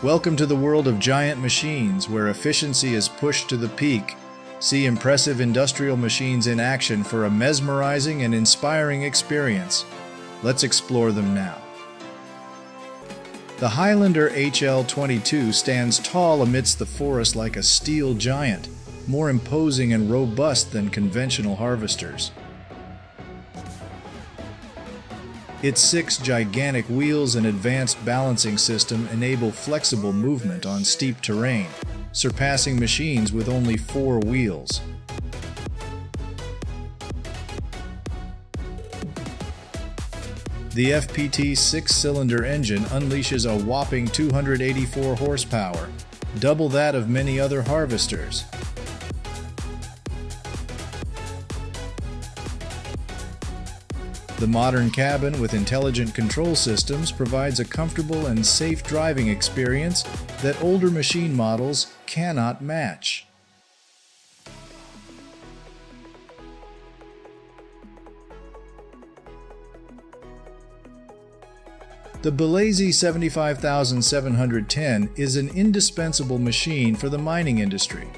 Welcome to the world of giant machines where efficiency is pushed to the peak. See impressive industrial machines in action for a mesmerizing and inspiring experience. Let's explore them now. The Highlander HL22 stands tall amidst the forest like a steel giant, more imposing and robust than conventional harvesters. Its six gigantic wheels and advanced balancing system enable flexible movement on steep terrain, surpassing machines with only four wheels. The FPT six-cylinder engine unleashes a whopping 284 horsepower, double that of many other harvesters. The modern cabin with intelligent control systems provides a comfortable and safe driving experience that older machine models cannot match. The Belaz 75710 is an indispensable machine for the mining industry.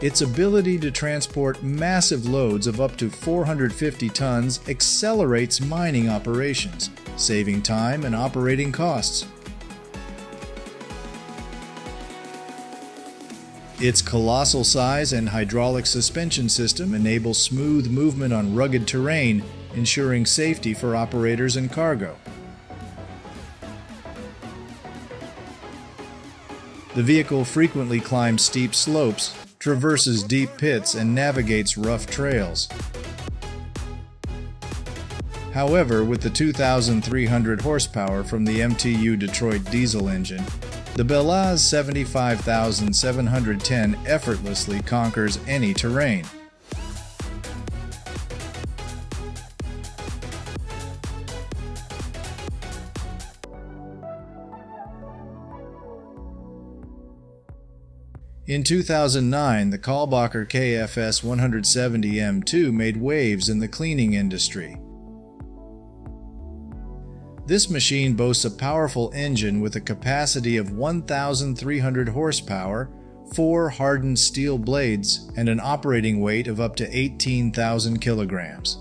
Its ability to transport massive loads of up to 450 tons accelerates mining operations, saving time and operating costs. Its colossal size and hydraulic suspension system enable smooth movement on rugged terrain, ensuring safety for operators and cargo. The vehicle frequently climbs steep slopes, traverses deep pits, and navigates rough trails. However, with the 2,300 horsepower from the MTU Detroit diesel engine, the Belaz 75710 effortlessly conquers any terrain. In 2009, the Kahlbacher KFS-170M2 made waves in the cleaning industry. This machine boasts a powerful engine with a capacity of 1,300 horsepower, four hardened steel blades, and an operating weight of up to 18,000 kilograms.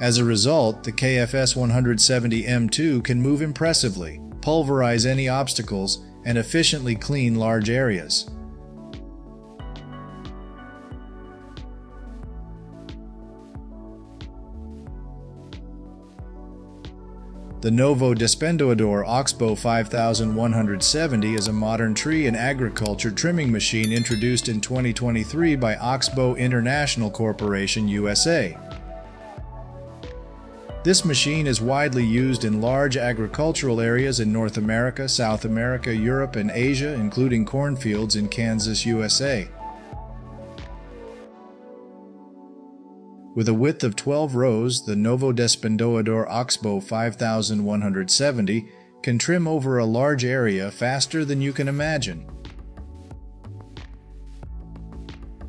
As a result, the KFS-170M2 can move impressively, pulverize any obstacles, and efficiently clean large areas. The Novo Despendoador Oxbo 5170 is a modern tree and agriculture trimming machine introduced in 2023 by Oxbo International Corporation, USA. This machine is widely used in large agricultural areas in North America, South America, Europe, and Asia, including cornfields in Kansas, USA. With a width of 12 rows, the Novo Despendoador Oxbo 5170 can trim over a large area faster than you can imagine.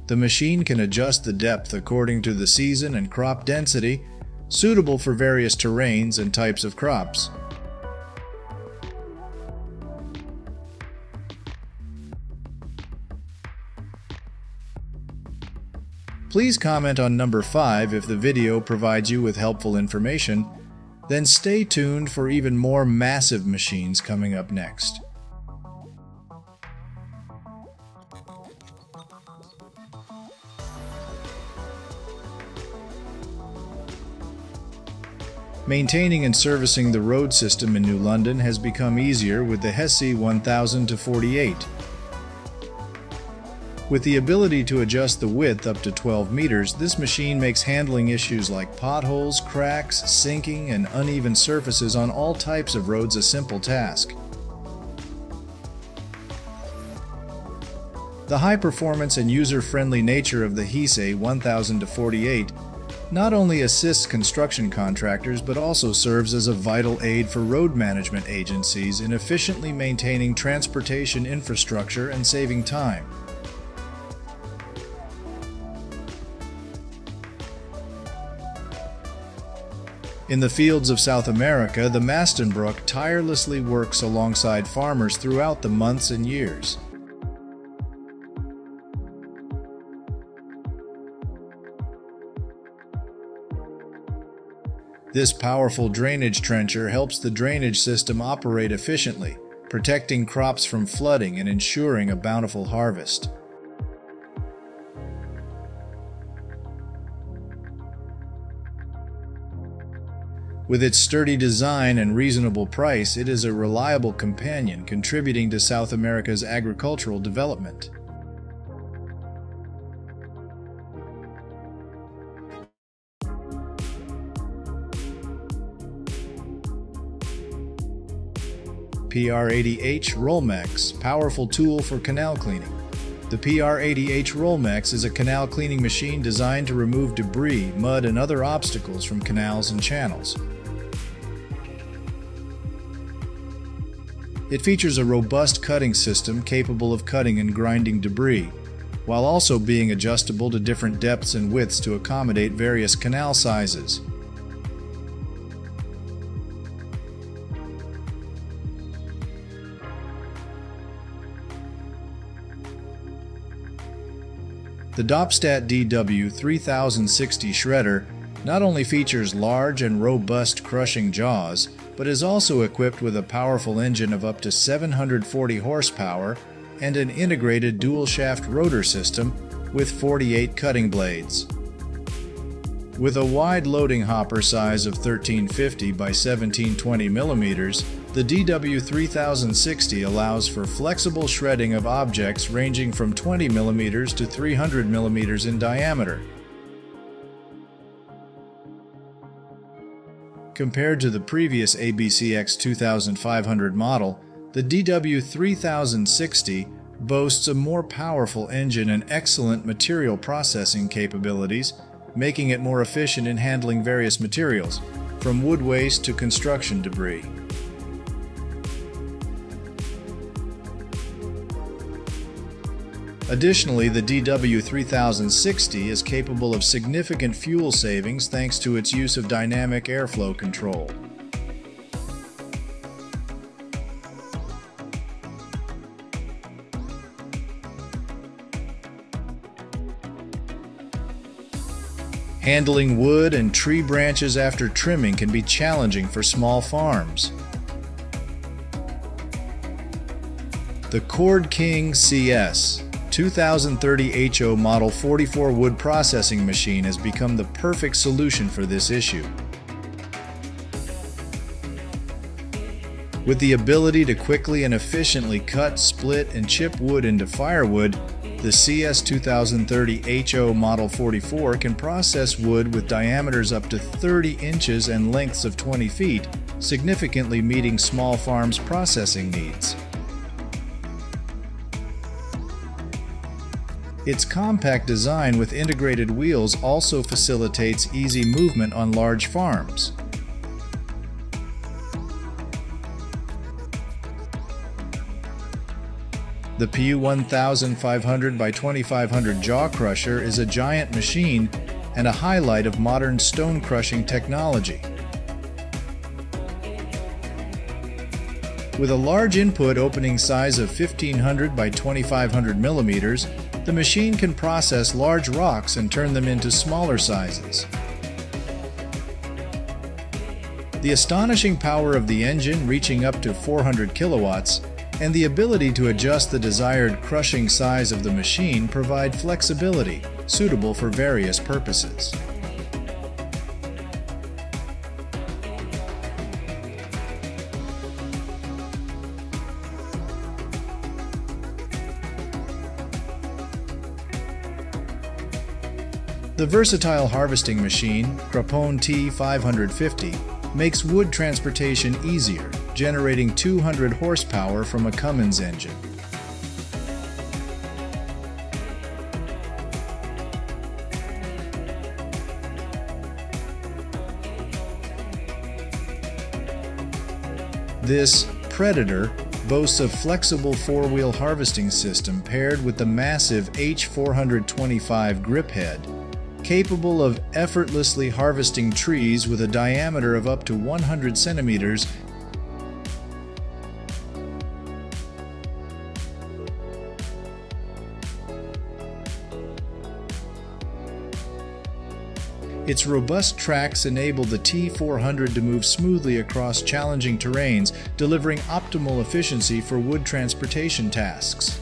The machine can adjust the depth according to the season and crop density, suitable for various terrains and types of crops. Please comment on number 5 if the video provides you with helpful information, then stay tuned for even more massive machines coming up next. Maintaining and servicing the road system in New London has become easier with the Hesse 1000-48. With the ability to adjust the width up to 12 meters, this machine makes handling issues like potholes, cracks, sinking, and uneven surfaces on all types of roads a simple task. The high performance and user-friendly nature of the Hesse 1000-48 not only assists construction contractors but also serves as a vital aid for road management agencies in efficiently maintaining transportation infrastructure and saving time. In the fields of South America, the Mastenbrook tirelessly works alongside farmers throughout the months and years. This powerful drainage trencher helps the drainage system operate efficiently, protecting crops from flooding and ensuring a bountiful harvest. With its sturdy design and reasonable price, it is a reliable companion contributing to South America's agricultural development. PR80H ROLLMEX, powerful tool for canal cleaning. The PR80H ROLLMEX is a canal cleaning machine designed to remove debris, mud, and other obstacles from canals and channels. It features a robust cutting system capable of cutting and grinding debris, while also being adjustable to different depths and widths to accommodate various canal sizes. The Dopstat DW3060 shredder not only features large and robust crushing jaws, but is also equipped with a powerful engine of up to 740 horsepower and an integrated dual-shaft rotor system with 48 cutting blades. With a wide loading hopper size of 1350 by 1720 millimeters, the DW3060 allows for flexible shredding of objects ranging from 20 millimeters to 300 millimeters in diameter. Compared to the previous ABCX2500 model, the DW3060 boasts a more powerful engine and excellent material processing capabilities, making it more efficient in handling various materials, from wood waste to construction debris. Additionally, the DW3060 is capable of significant fuel savings thanks to its use of dynamic airflow control. Handling wood and tree branches after trimming can be challenging for small farms. The Cord King CS 2030HO Model 44 wood processing machine has become the perfect solution for this issue. With the ability to quickly and efficiently cut, split, and chip wood into firewood, the CS2030HO Model 44 can process wood with diameters up to 30 inches and lengths of 20 feet, significantly meeting small farms' processing needs. Its compact design with integrated wheels also facilitates easy movement on large farms. The PU 1500 by 2500 jaw crusher is a giant machine and a highlight of modern stone crushing technology. With a large input opening size of 1500 by 2500 millimeters, the machine can process large rocks and turn them into smaller sizes. The astonishing power of the engine, reaching up to 400 kilowatts, and the ability to adjust the desired crushing size of the machine provide flexibility suitable for various purposes. The versatile harvesting machine, Cropone T550, makes wood transportation easier, generating 200 horsepower from a Cummins engine. This Predator boasts a flexible four-wheel harvesting system paired with the massive H425 grip head, capable of effortlessly harvesting trees with a diameter of up to 100 centimeters . Its robust tracks enable the T400 to move smoothly across challenging terrains, delivering optimal efficiency for wood transportation tasks.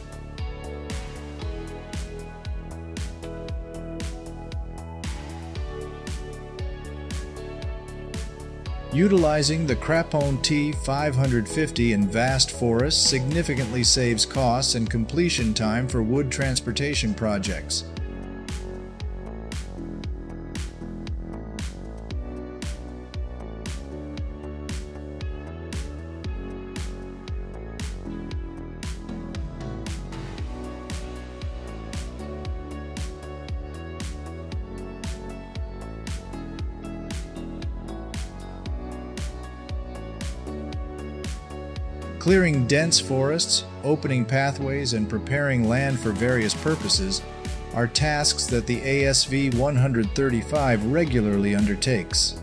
Utilizing the Cropone T550 in vast forests significantly saves costs and completion time for wood transportation projects. Clearing dense forests, opening pathways, and preparing land for various purposes are tasks that the ASV-135 regularly undertakes.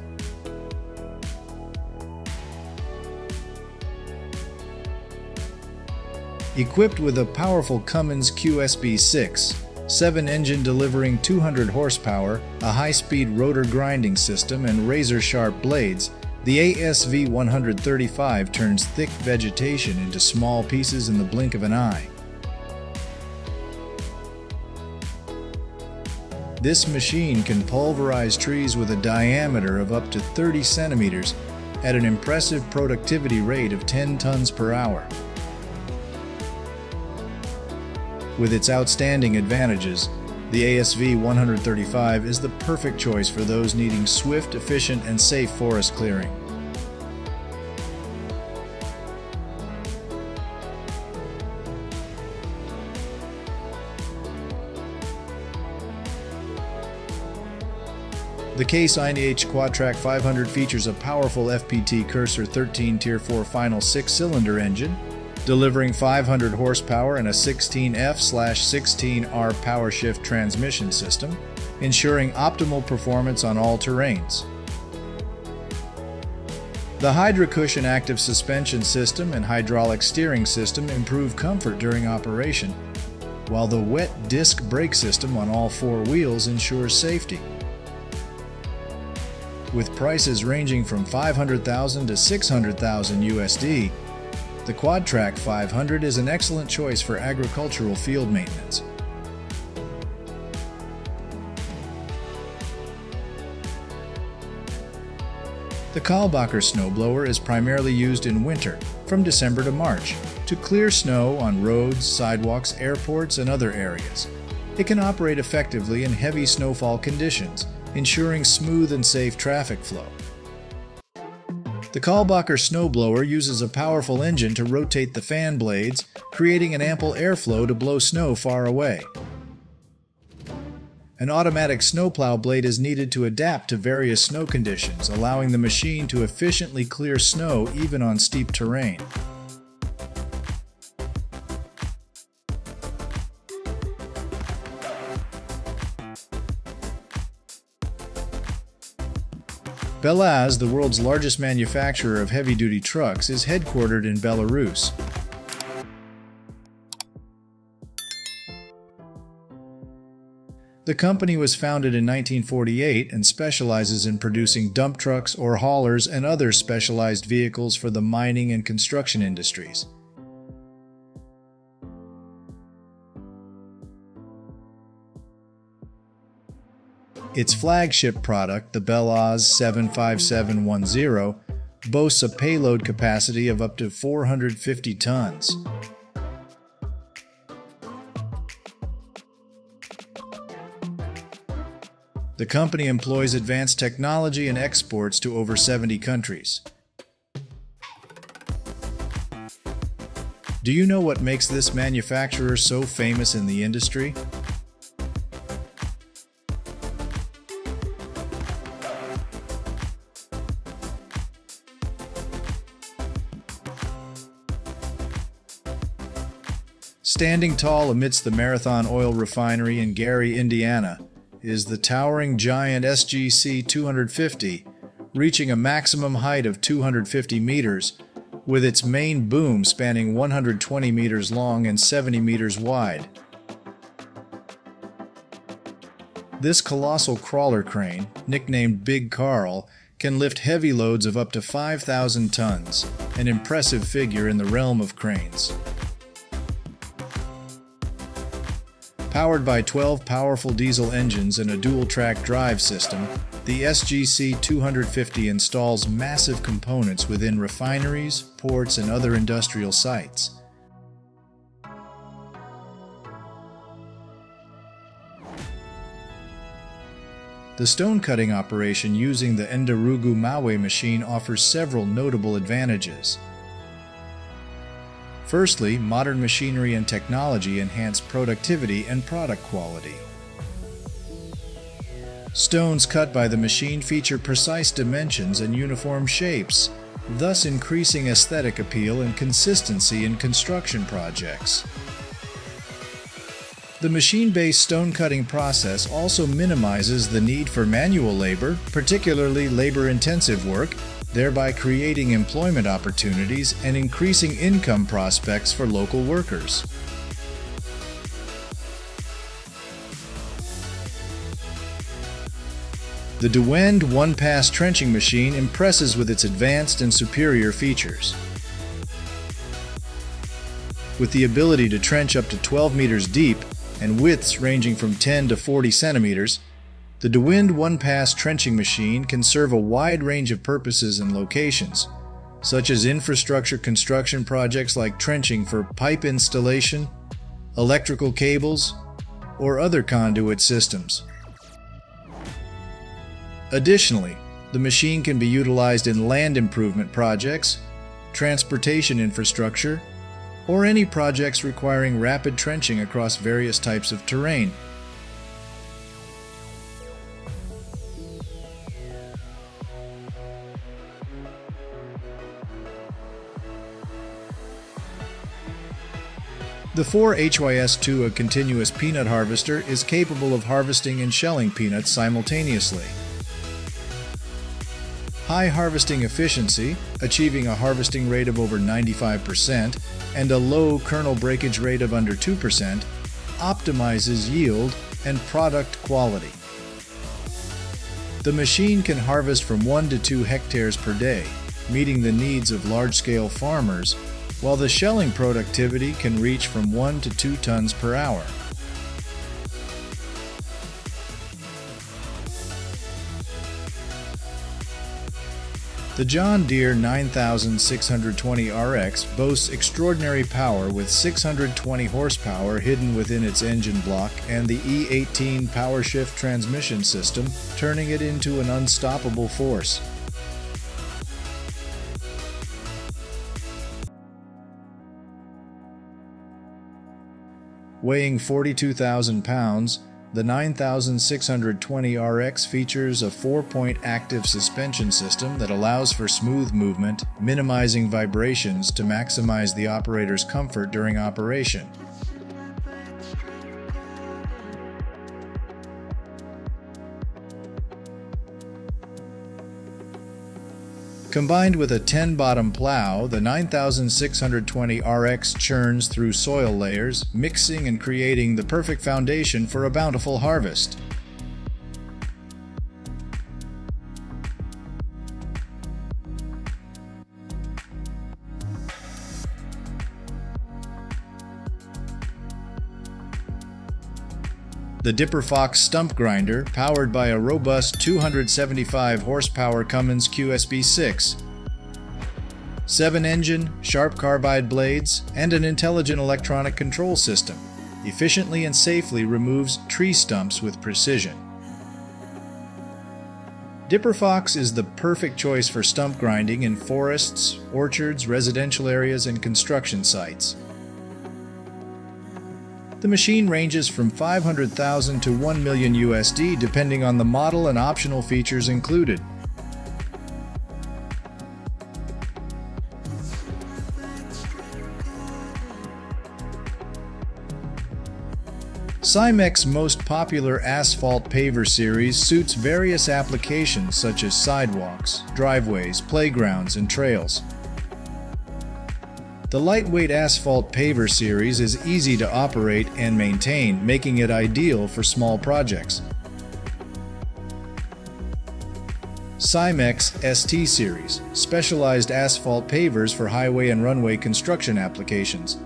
Equipped with a powerful Cummins QSB6, 7 engine delivering 200 horsepower, a high-speed rotor grinding system, and razor-sharp blades, the ASV-135 turns thick vegetation into small pieces in the blink of an eye. This machine can pulverize trees with a diameter of up to 30 centimeters at an impressive productivity rate of 10 tons per hour. With its outstanding advantages, the ASV-135 is the perfect choice for those needing swift, efficient, and safe forest clearing. The Case IH Quadtrac 500 features a powerful FPT Cursor 13 Tier 4 Final 6-cylinder engine, delivering 500 horsepower and a 16F/16R power shift transmission system, ensuring optimal performance on all terrains. The HydroCushion active suspension system and hydraulic steering system improve comfort during operation, while the wet disc brake system on all four wheels ensures safety. With prices ranging from $500,000 to $600,000 USD, the Quadtrac 500 is an excellent choice for agricultural field maintenance. The Kalbacher Snowblower is primarily used in winter, from December to March, to clear snow on roads, sidewalks, airports, and other areas. It can operate effectively in heavy snowfall conditions, ensuring smooth and safe traffic flow. The Kahlbacher Snowblower uses a powerful engine to rotate the fan blades, creating an ample airflow to blow snow far away. An automatic snowplow blade is needed to adapt to various snow conditions, allowing the machine to efficiently clear snow even on steep terrain. Belaz, the world's largest manufacturer of heavy-duty trucks, is headquartered in Belarus. The company was founded in 1948 and specializes in producing dump trucks or haulers and other specialized vehicles for the mining and construction industries. Its flagship product, the Belaz 75710, boasts a payload capacity of up to 450 tons. The company employs advanced technology and exports to over 70 countries. Do you know what makes this manufacturer so famous in the industry? Standing tall amidst the Marathon Oil Refinery in Gary, Indiana, is the towering giant SGC 250, reaching a maximum height of 250 meters, with its main boom spanning 120 meters long and 70 meters wide. This colossal crawler crane, nicknamed Big Carl, can lift heavy loads of up to 5,000 tons, an impressive figure in the realm of cranes. Powered by 12 powerful diesel engines and a dual-track drive system, the SGC 250 installs massive components within refineries, ports, and other industrial sites. The stone cutting operation using the Ndarugu Mawe machine offers several notable advantages. Firstly, modern machinery and technology enhance productivity and product quality. Stones cut by the machine feature precise dimensions and uniform shapes, thus increasing aesthetic appeal and consistency in construction projects. The machine-based stone cutting process also minimizes the need for manual labor, particularly labor-intensive work, thereby creating employment opportunities and increasing income prospects for local workers. The DeWind one-pass trenching machine impresses with its advanced and superior features. With the ability to trench up to 12 meters deep, and widths ranging from 10 to 40 centimeters, the DeWind one-pass trenching machine can serve a wide range of purposes and locations, such as infrastructure construction projects like trenching for pipe installation, electrical cables, or other conduit systems. Additionally, the machine can be utilized in land improvement projects, transportation infrastructure, or any projects requiring rapid trenching across various types of terrain. The 4HYS2, a continuous peanut harvester, is capable of harvesting and shelling peanuts simultaneously. High harvesting efficiency, achieving a harvesting rate of over 95% and a low kernel breakage rate of under 2%, optimizes yield and product quality. The machine can harvest from 1 to 2 hectares per day, meeting the needs of large-scale farmers, while the shelling productivity can reach from 1 to 2 tons per hour. The John Deere 9620RX boasts extraordinary power with 620 horsepower hidden within its engine block and the E18 power shift transmission system, turning it into an unstoppable force. Weighing 42,000 pounds, the 9620RX features a 4-point active suspension system that allows for smooth movement, minimizing vibrations to maximize the operator's comfort during operation. Combined with a 10-bottom plow, the 9620RX churns through soil layers, mixing and creating the perfect foundation for a bountiful harvest. The Dipper Fox stump grinder, powered by a robust 275 horsepower Cummins QSB6, 7 engine, sharp carbide blades, and an intelligent electronic control system, efficiently and safely removes tree stumps with precision. Dipper Fox is the perfect choice for stump grinding in forests, orchards, residential areas, and construction sites. The machine ranges from $500,000 to $1 million USD depending on the model and optional features included. Simec's most popular asphalt paver series suits various applications such as sidewalks, driveways, playgrounds, and trails. The lightweight asphalt paver series is easy to operate and maintain, making it ideal for small projects. Simec's ST series, specialized asphalt pavers for highway and runway construction applications.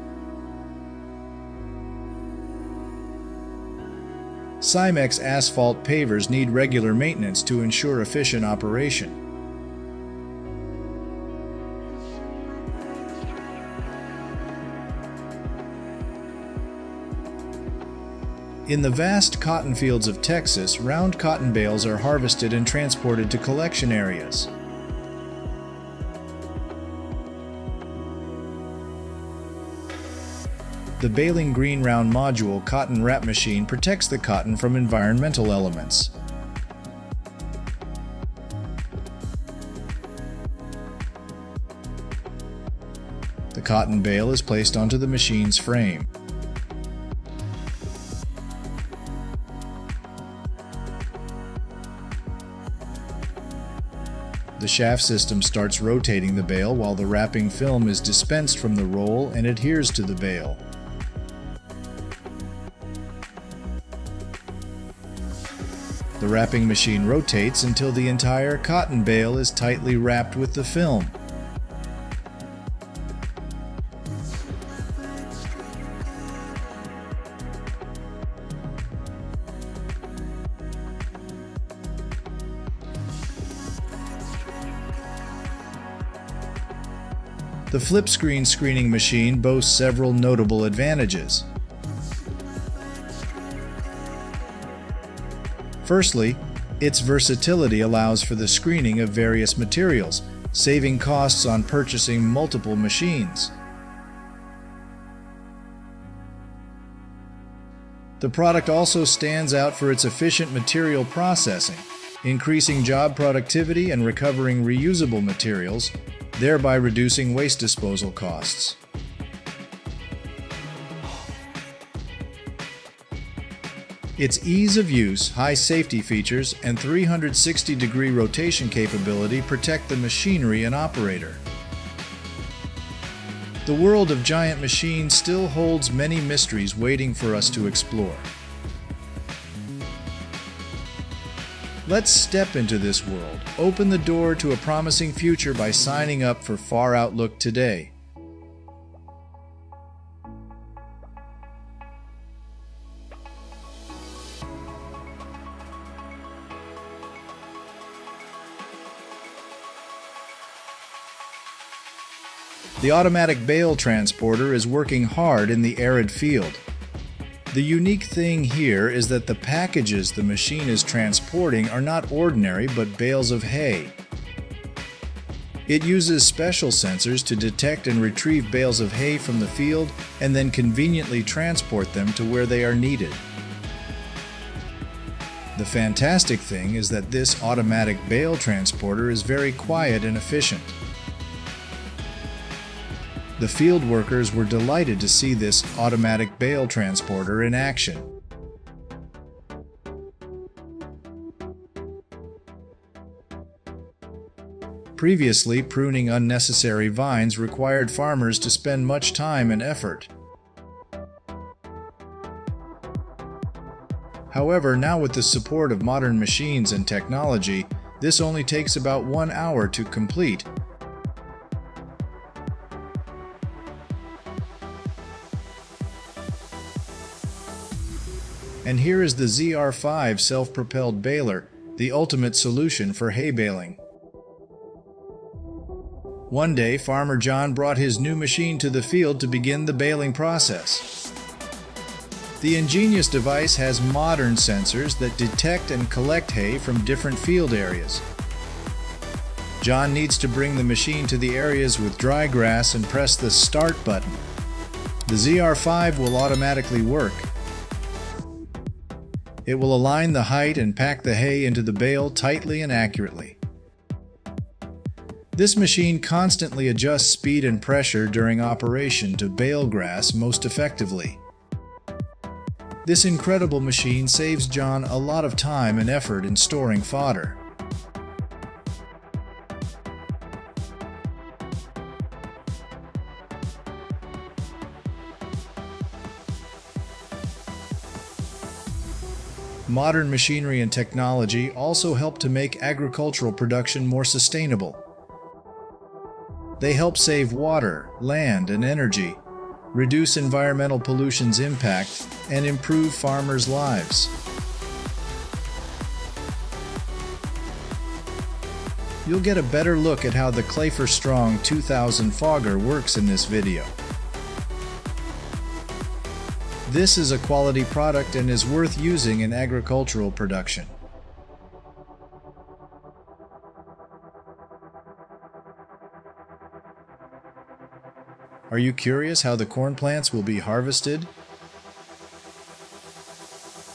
Simec's asphalt pavers need regular maintenance to ensure efficient operation. In the vast cotton fields of Texas, round cotton bales are harvested and transported to collection areas. The baling green round module cotton wrap machine protects the cotton from environmental elements. The cotton bale is placed onto the machine's frame. The shaft system starts rotating the bale while the wrapping film is dispensed from the roll and adheres to the bale. The wrapping machine rotates until the entire cotton bale is tightly wrapped with the film. The flip screen screening machine boasts several notable advantages. Firstly, its versatility allows for the screening of various materials, saving costs on purchasing multiple machines. The product also stands out for its efficient material processing, increasing job productivity and recovering reusable materials, thereby reducing waste disposal costs. Its ease of use, high safety features, and 360-degree rotation capability protect the machinery and operator. The world of giant machines still holds many mysteries waiting for us to explore. Let's step into this world. Open the door to a promising future by signing up for Far Outlook today. The automatic bale transporter is working hard in the arid field. The unique thing here is that the packages the machine is transporting are not ordinary but bales of hay. It uses special sensors to detect and retrieve bales of hay from the field and then conveniently transport them to where they are needed. The fantastic thing is that this automatic bale transporter is very quiet and efficient. The field workers were delighted to see this automatic bale transporter in action. Previously, pruning unnecessary vines required farmers to spend much time and effort. However, now with the support of modern machines and technology, this only takes about 1 hour to complete. And here is the ZR5 self-propelled baler, the ultimate solution for hay baling. One day, Farmer John brought his new machine to the field to begin the baling process. The ingenious device has modern sensors that detect and collect hay from different field areas. John needs to bring the machine to the areas with dry grass and press the start button. The ZR5 will automatically work. It will align the height and pack the hay into the bale tightly and accurately. This machine constantly adjusts speed and pressure during operation to bale grass most effectively. This incredible machine saves John a lot of time and effort in storing fodder. Modern machinery and technology also help to make agricultural production more sustainable. They help save water, land, and energy, reduce environmental pollution's impact, and improve farmers' lives. You'll get a better look at how the Kahlbacher Strong 2000 Fogger works in this video. This is a quality product and is worth using in agricultural production. Are you curious how the corn plants will be harvested?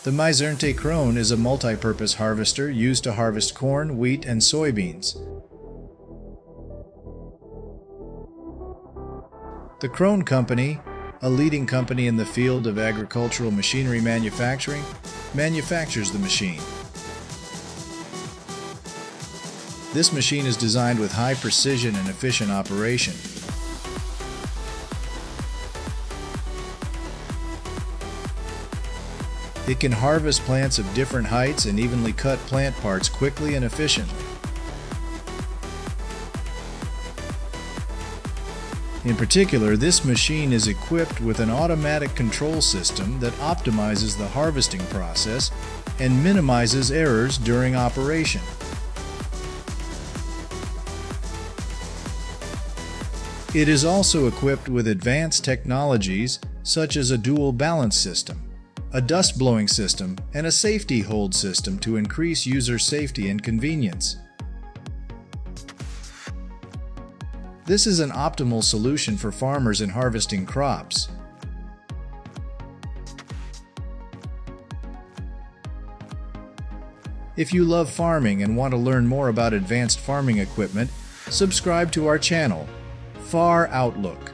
The Mizernte Krone is a multi-purpose harvester used to harvest corn, wheat, and soybeans. The Krone Company, a leading company in the field of agricultural machinery manufacturing, manufactures the machine. This machine is designed with high precision and efficient operation. It can harvest plants of different heights and evenly cut plant parts quickly and efficiently. In particular, this machine is equipped with an automatic control system that optimizes the harvesting process and minimizes errors during operation. It is also equipped with advanced technologies such as a dual balance system, a dust blowing system, and a safety hold system to increase user safety and convenience. This is an optimal solution for farmers in harvesting crops. If you love farming and want to learn more about advanced farming equipment, subscribe to our channel, Far Outlook.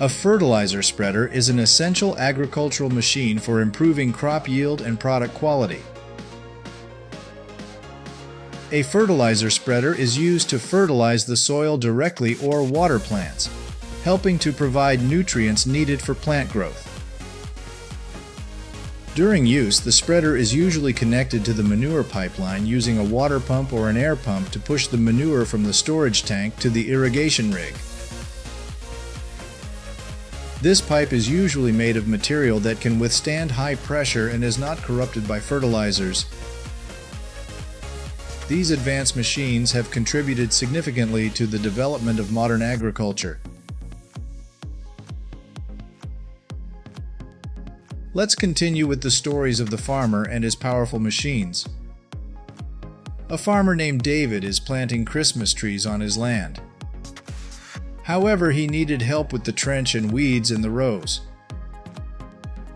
A fertilizer spreader is an essential agricultural machine for improving crop yield and product quality. A fertilizer spreader is used to fertilize the soil directly or water plants, helping to provide nutrients needed for plant growth. During use, the spreader is usually connected to the manure pipeline using a water pump or an air pump to push the manure from the storage tank to the irrigation rig. This pipe is usually made of material that can withstand high pressure and is not corrupted by fertilizers. These advanced machines have contributed significantly to the development of modern agriculture. Let's continue with the stories of the farmer and his powerful machines. A farmer named David is planting Christmas trees on his land. However, he needed help with the trench and weeds in the rows.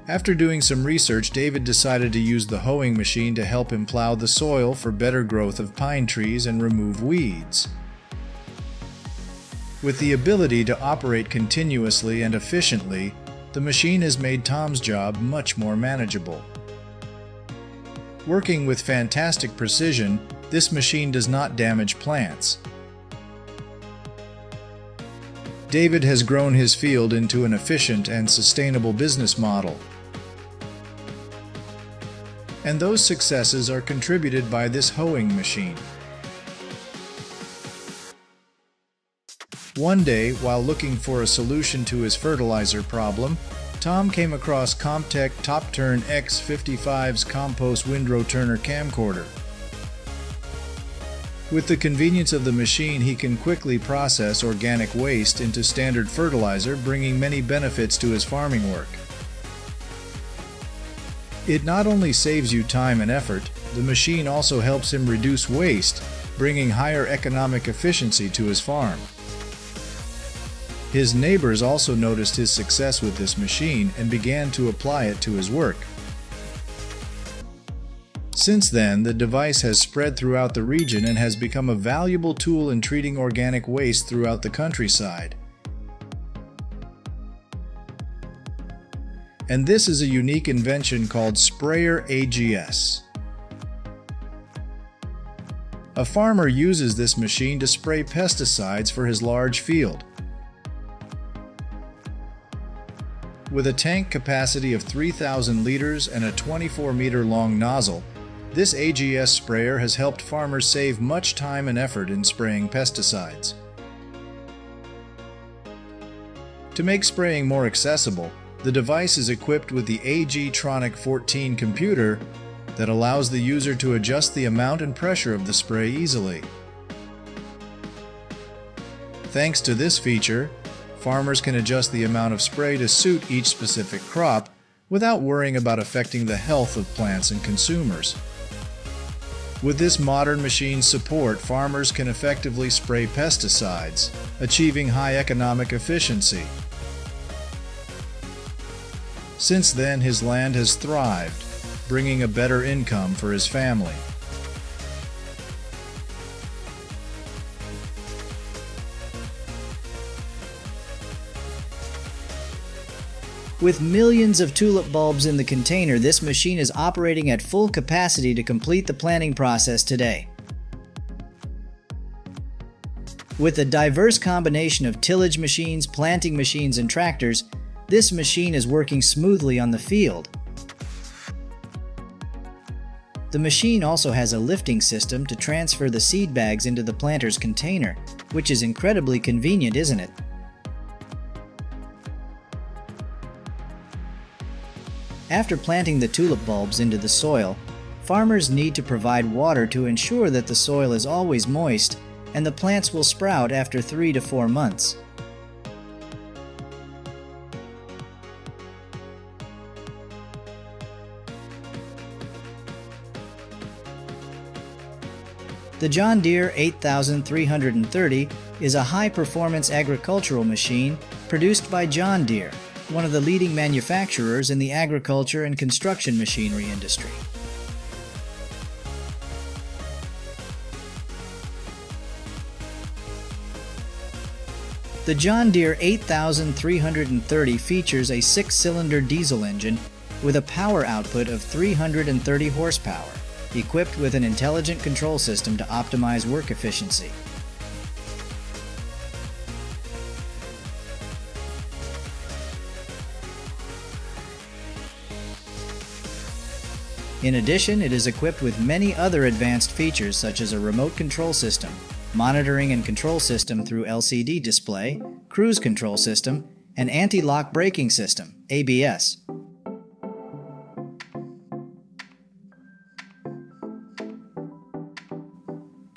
After doing some research, David decided to use the hoeing machine to help him plow the soil for better growth of pine trees and remove weeds. With the ability to operate continuously and efficiently, the machine has made Tom's job much more manageable. Working with fantastic precision, this machine does not damage plants. David has grown his field into an efficient and sustainable business model. And those successes are contributed by this hoeing machine. One day, while looking for a solution to his fertilizer problem, Tom came across Comtech TopTurn X55's compost windrow turner camcorder. With the convenience of the machine, he can quickly process organic waste into standard fertilizer, bringing many benefits to his farming work. It not only saves you time and effort, the machine also helps him reduce waste, bringing higher economic efficiency to his farm. His neighbors also noticed his success with this machine and began to apply it to his work. Since then, the device has spread throughout the region and has become a valuable tool in treating organic waste throughout the countryside. And this is a unique invention called Sprayer AGS. A farmer uses this machine to spray pesticides for his large field. With a tank capacity of 3,000 liters and a 24-meter-long nozzle, this AGS sprayer has helped farmers save much time and effort in spraying pesticides. To make spraying more accessible, the device is equipped with the AG-Tronic 14 computer that allows the user to adjust the amount and pressure of the spray easily. Thanks to this feature, farmers can adjust the amount of spray to suit each specific crop without worrying about affecting the health of plants and consumers. With this modern machine's support, farmers can effectively spray pesticides, achieving high economic efficiency. Since then, his land has thrived, bringing a better income for his family. With millions of tulip bulbs in the container, this machine is operating at full capacity to complete the planting process today. With a diverse combination of tillage machines, planting machines, and tractors, this machine is working smoothly on the field. The machine also has a lifting system to transfer the seed bags into the planter's container, which is incredibly convenient, isn't it? After planting the tulip bulbs into the soil, farmers need to provide water to ensure that the soil is always moist and the plants will sprout after 3 to 4 months. The John Deere 8330 is a high-performance agricultural machine produced by John Deere, one of the leading manufacturers in the agriculture and construction machinery industry. The John Deere 8330 features a 6-cylinder diesel engine with a power output of 330 horsepower, equipped with an intelligent control system to optimize work efficiency. In addition, it is equipped with many other advanced features such as a remote control system, monitoring and control system through LCD display, cruise control system, and anti-lock braking system, ABS.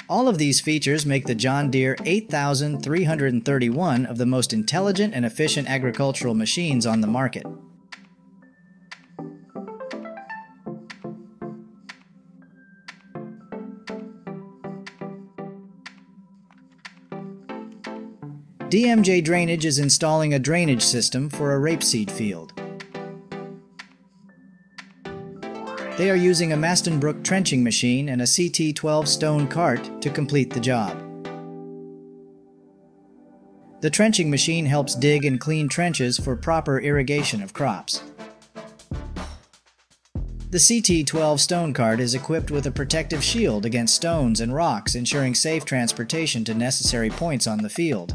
All of these features make the John Deere 8330 one of the most intelligent and efficient agricultural machines on the market. DMJ Drainage is installing a drainage system for a rapeseed field. They are using a Mastenbrook trenching machine and a CT-12 stone cart to complete the job. The trenching machine helps dig and clean trenches for proper irrigation of crops. The CT-12 stone cart is equipped with a protective shield against stones and rocks, ensuring safe transportation to necessary points on the field.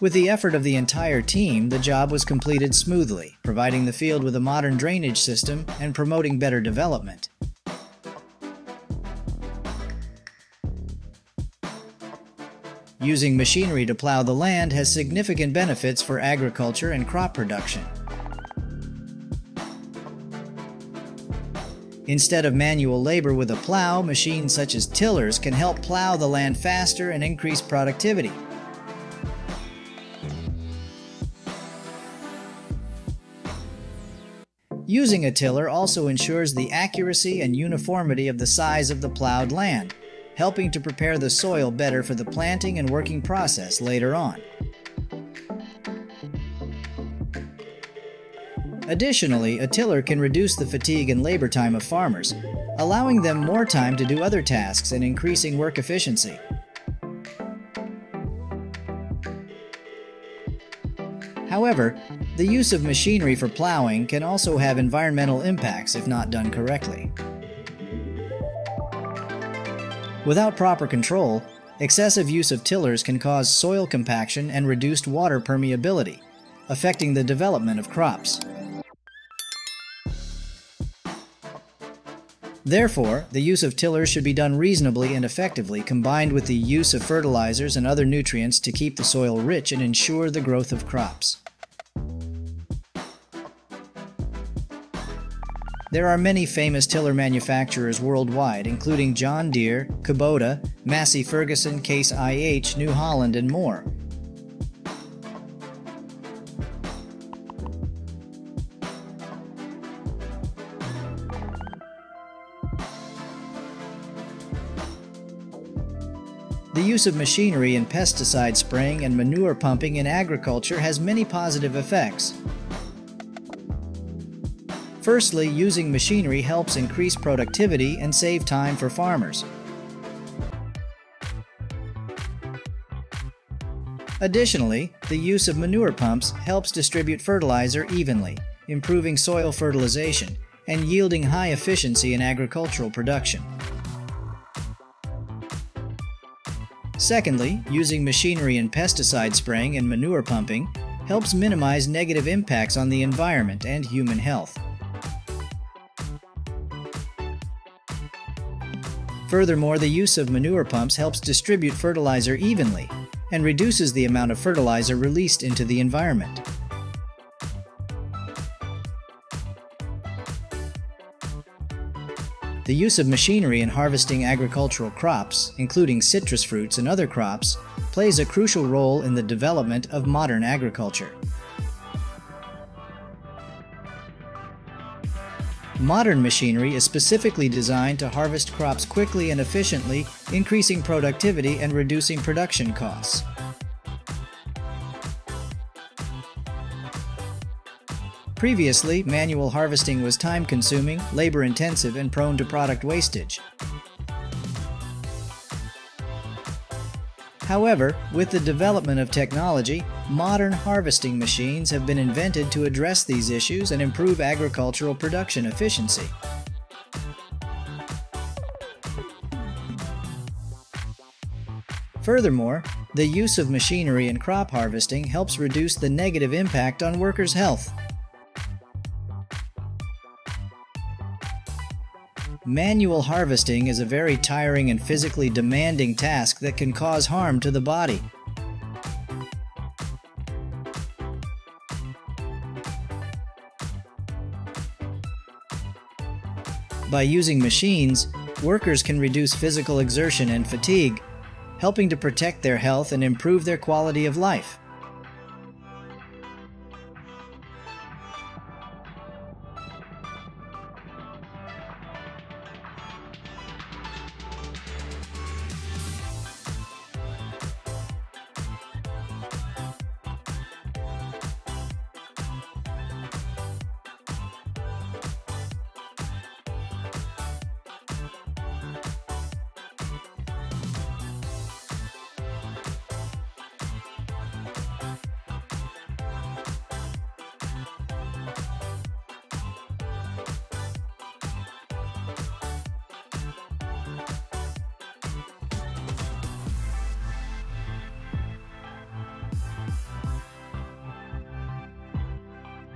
With the effort of the entire team, the job was completed smoothly, providing the field with a modern drainage system and promoting better development. Using machinery to plow the land has significant benefits for agriculture and crop production. Instead of manual labor with a plow, machines such as tillers can help plow the land faster and increase productivity. Using a tiller also ensures the accuracy and uniformity of the size of the plowed land, helping to prepare the soil better for the planting and working process later on. Additionally, a tiller can reduce the fatigue and labor time of farmers, allowing them more time to do other tasks and increasing work efficiency. However, the use of machinery for plowing can also have environmental impacts if not done correctly. Without proper control, excessive use of tillers can cause soil compaction and reduced water permeability, affecting the development of crops. Therefore, the use of tillers should be done reasonably and effectively, combined with the use of fertilizers and other nutrients to keep the soil rich and ensure the growth of crops. There are many famous tiller manufacturers worldwide, including John Deere, Kubota, Massey Ferguson, Case IH, New Holland, and more. The use of machinery in pesticide spraying and manure pumping in agriculture has many positive effects. Firstly, using machinery helps increase productivity and save time for farmers. Additionally, the use of manure pumps helps distribute fertilizer evenly, improving soil fertilization and yielding high efficiency in agricultural production. Secondly, using machinery in pesticide spraying and manure pumping helps minimize negative impacts on the environment and human health. Furthermore, the use of manure pumps helps distribute fertilizer evenly and reduces the amount of fertilizer released into the environment. The use of machinery in harvesting agricultural crops, including citrus fruits and other crops, plays a crucial role in the development of modern agriculture. Modern machinery is specifically designed to harvest crops quickly and efficiently, increasing productivity and reducing production costs. Previously, manual harvesting was time-consuming, labor-intensive, and prone to product wastage. However, with the development of technology, modern harvesting machines have been invented to address these issues and improve agricultural production efficiency. Furthermore, the use of machinery in crop harvesting helps reduce the negative impact on workers' health. Manual harvesting is a very tiring and physically demanding task that can cause harm to the body. By using machines, workers can reduce physical exertion and fatigue, helping to protect their health and improve their quality of life.